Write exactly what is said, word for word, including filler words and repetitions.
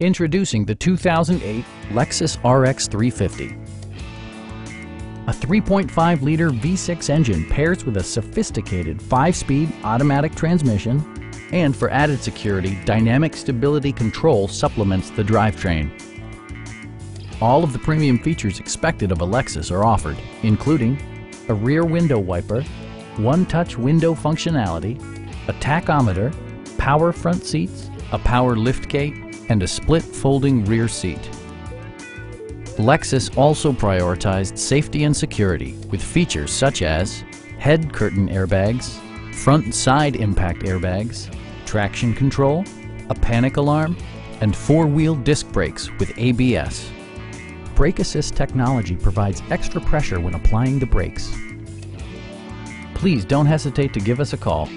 Introducing the two thousand eight Lexus R X three fifty. A three point five liter V six engine pairs with a sophisticated five speed automatic transmission, and for added security, dynamic stability control supplements the drivetrain. All of the premium features expected of a Lexus are offered, including a rear window wiper, one-touch window functionality, a tachometer, power front seats, a power liftgate, and a split folding rear seat. Lexus also prioritized safety and security with features such as head curtain airbags, front and side impact airbags, traction control, a panic alarm, and four-wheel disc brakes with A B S. Brake assist technology provides extra pressure when applying the brakes. Please don't hesitate to give us a call.